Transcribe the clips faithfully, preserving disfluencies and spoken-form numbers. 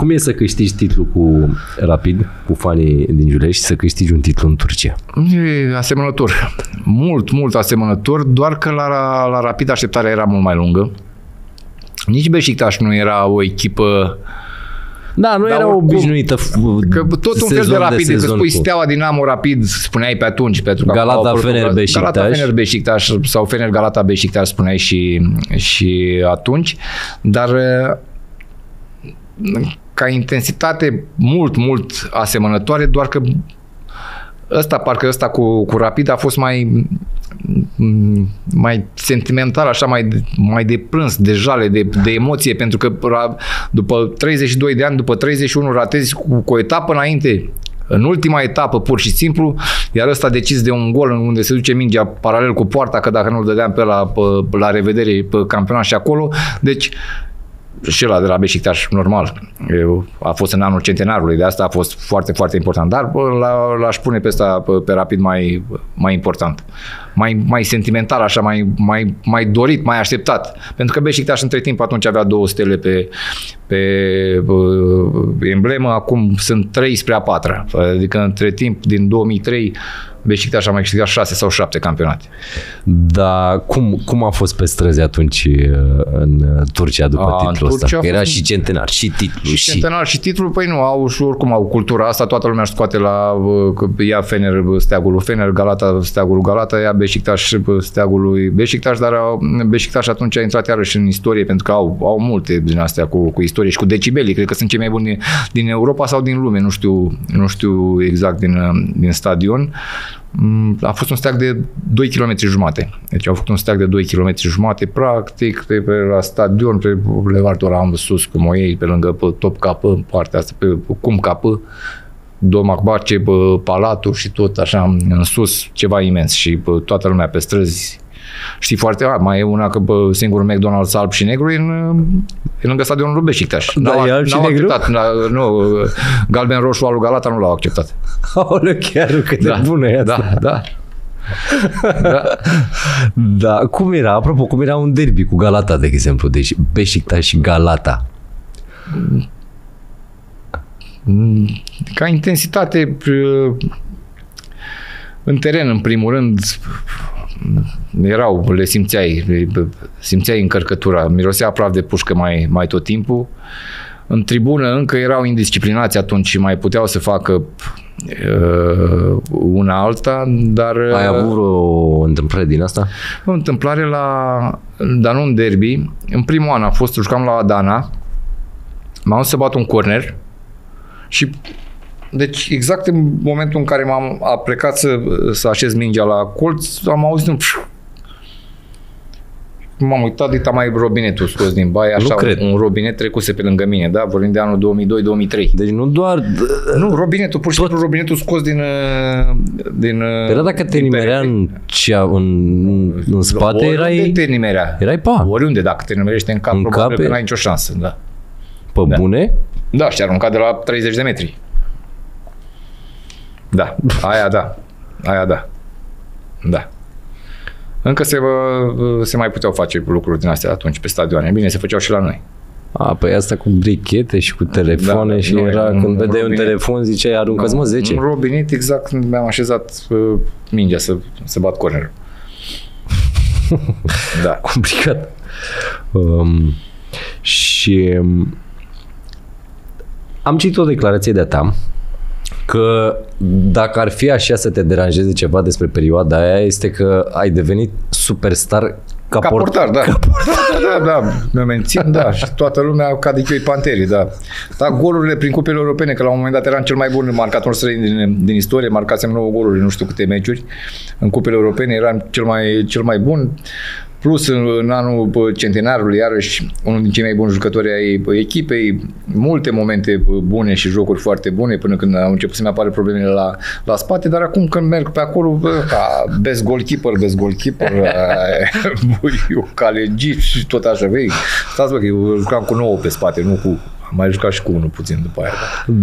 Cum e să câștigi titlul cu Rapid, cu fanii din Giulești, să câștigi un titlu în Turcia? E asemănător. Mult, mult asemănător, doar că la, la Rapid așteptarea era mult mai lungă. Nici Beşiktaş nu era o echipă... Da, nu era obișnuită. Că tot un fel de Rapid, de că spui cu... Steaua, Dinamo, Rapid, spuneai pe atunci. Pentru că Galata, acolo, Fener, Beşiktaş. Galata, Fener, Beşiktaş sau Fener, Galata, Beşiktaş spuneai și, și atunci. Dar... ca intensitate mult, mult asemănătoare, doar că ăsta, parcă ăsta cu, cu Rapid a fost mai mai sentimental, așa, mai, mai de plâns, de jale, de, de emoție, pentru că după treizeci și doi de ani, după treizeci și unu, ratezi cu, cu o etapă înainte, în ultima etapă, pur și simplu, iar ăsta decis de un gol unde se duce mingea paralel cu poarta, că dacă nu-l dădeam pe la, pe, la revedere pe campionat și acolo, deci și ăla de la Beşiktaş, normal, a fost în anul centenarului, de asta a fost foarte, foarte important, dar l-aș pune pe ăsta, pe Rapid, mai, mai important, mai, mai sentimental, așa, mai, mai, mai dorit, mai așteptat, pentru că Beşiktaş între timp atunci avea două stele pe, pe emblemă, acum sunt trei spre a patra, adică între timp din două mii trei Beşiktaş a mai câștigat șase sau șapte campionate. Dar cum, cum a fost pe străzi atunci în Turcia după a, titlul ăsta? Că era și centenar, și titlul. Și, și centenar, și titlul, păi nu, au și oricum au cultura asta, toată lumea își scoate la ia Fener, steagul lui Fener, Galata, steagul lui Galata, ia Beşiktaş, steagul lui Beşiktaş, dar Beşiktaş atunci a intrat iarăși în istorie, pentru că au, au multe din astea cu, cu istorie și cu decibelii, cred că sunt cei mai buni din, din Europa sau din lume, nu știu, nu știu exact din, din stadion. A fost un steag de doi kilometri jumate. Deci au făcut un steag de doi kilometri jumate, practic, pe, pe la stadion, pe Levartura, am sus, cum o iei, pe lângă pe Top Capă, în partea asta, pe Cum Capă, Domac Barce, Palatul și tot așa, în sus, ceva imens. Și pe, toată lumea pe străzi. Știi foarte mare, mai e una că bă, singurul McDonald's alb și negru e, în, e lângă stadionul lui Beşiktaş. Da, n-au, e alb și negru? Nu, galben-roșu al lui Galata nu l-au acceptat. Aoleu, chiar cât de bună e asta. Da, da. Da. Da, cum era, apropo, cum era un derby cu Galata, de exemplu, deci Beşiktaş și Galata? Ca intensitate în teren, în primul rând, erau, le simțeai, le simțeai încărcătura, mirosea praf de pușcă mai, mai tot timpul. În tribună încă erau indisciplinați atunci și mai puteau să facă uh, una alta, dar... Ai avut o întâmplare din asta? O întâmplare la, dar nu în derby. În primul an a fost, jucam la Adana, m-am dus să bat un corner și... Deci, exact în momentul în care m-am aplecat să, să așez mingea la colț, am auzit un... M-am uitat, dita mai robinetul scos din baie, așa, un, un robinet trecuse pe lângă mine, da? Vorbim de anul două mii doi două mii trei. Deci nu doar... Nu, robinetul, pur și simplu robinetul scos din... din era dacă te nimerea în, în, în spate, oriunde erai... Oriunde te nimerea. Erai pa. Oriunde, dacă te nimerește în cap, în probabil cap, că n-ai nicio șansă, da. Pe da. Bune? Da, și arunca de la treizeci de metri. Da, aia da, aia da, da. Încă se, se mai puteau face lucruri din astea atunci pe stadioane. Bine, se făceau și la noi. A, păi asta cu brichete și cu telefoane da, și nu, era un, când vedeai un telefon ziceai aruncă-ți mă zece. Un robinet, exact, mi-am așezat uh, mingea să, să bat cornerul. Da. Complicat. Um, și um, am citit o declarație de-a ta că dacă ar fi așa să te deranjeze ceva despre perioada aia, este că ai devenit superstar ca, ca portar. Da, ca portar. Da, da, mă mențin, da, și toată lumea ca de chioi panterii, da. Dar golurile prin cupele europene, că la un moment dat eram cel mai bun marcator străin din, din istorie, marcasem nouă goluri, nu știu câte meciuri, în cupele europene eram cel mai, cel mai bun, plus în, în anul centenarului, iarăși, unul din cei mai buni jucători ai echipei, multe momente bune și jocuri foarte bune, până când au început să-mi apare problemele la, la spate, dar acum când merg pe acolo, bă, ca best goalkeeper, best goalkeeper, eu calegit și tot așa, vei, stați bă, că eu jucam cu nouă pe spate, nu cu... Am mai jucat și cu unul puțin după aia.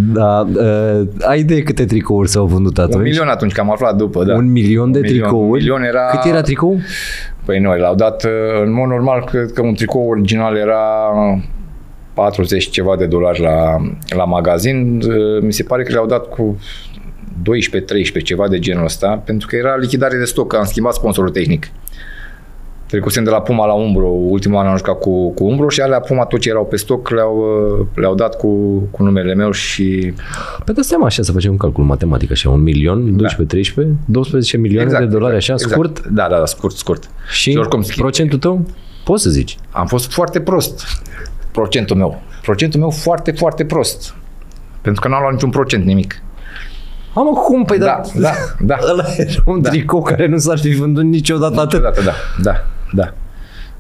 Da. da uh, ai idee câte tricouri s-au vândut atunci? Un milion atunci, că am aflat după, da. Un milion de un milion, tricouri? Milion era... Cât era tricou? Păi noi l-au dat, în mod normal, cred că un tricou original era patruzeci ceva de dolari la, la magazin, mi se pare că le-au dat cu doisprezece treisprezece, ceva de genul ăsta, pentru că era lichidare de stoc, că am schimbat sponsorul tehnic. Trecusem de la Puma la Umbro, ultimul an am jucat cu, cu Umbro și alea Puma, tot ce erau pe stoc, le-au, le-au dat cu, cu numele meu și... Păi dă seama așa, să facem un calcul matematic așa, un milion, doisprezece treisprezece, doisprezece milioane exact, de dolari așa, exact, scurt? Da, da, da, scurt, scurt. Și, și oricum, procentul tău? Poți să zici? Am fost foarte prost. Procentul meu. Procentul meu foarte, foarte prost. Pentru că n-am luat niciun procent, nimic. Am cum? Păi da, da, da, da. Ăla era un da. tricou care nu s-ar fi vândut niciodată, niciodată atât. Da, da, da.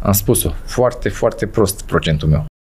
Am spus-o. Foarte, foarte prost procentul meu.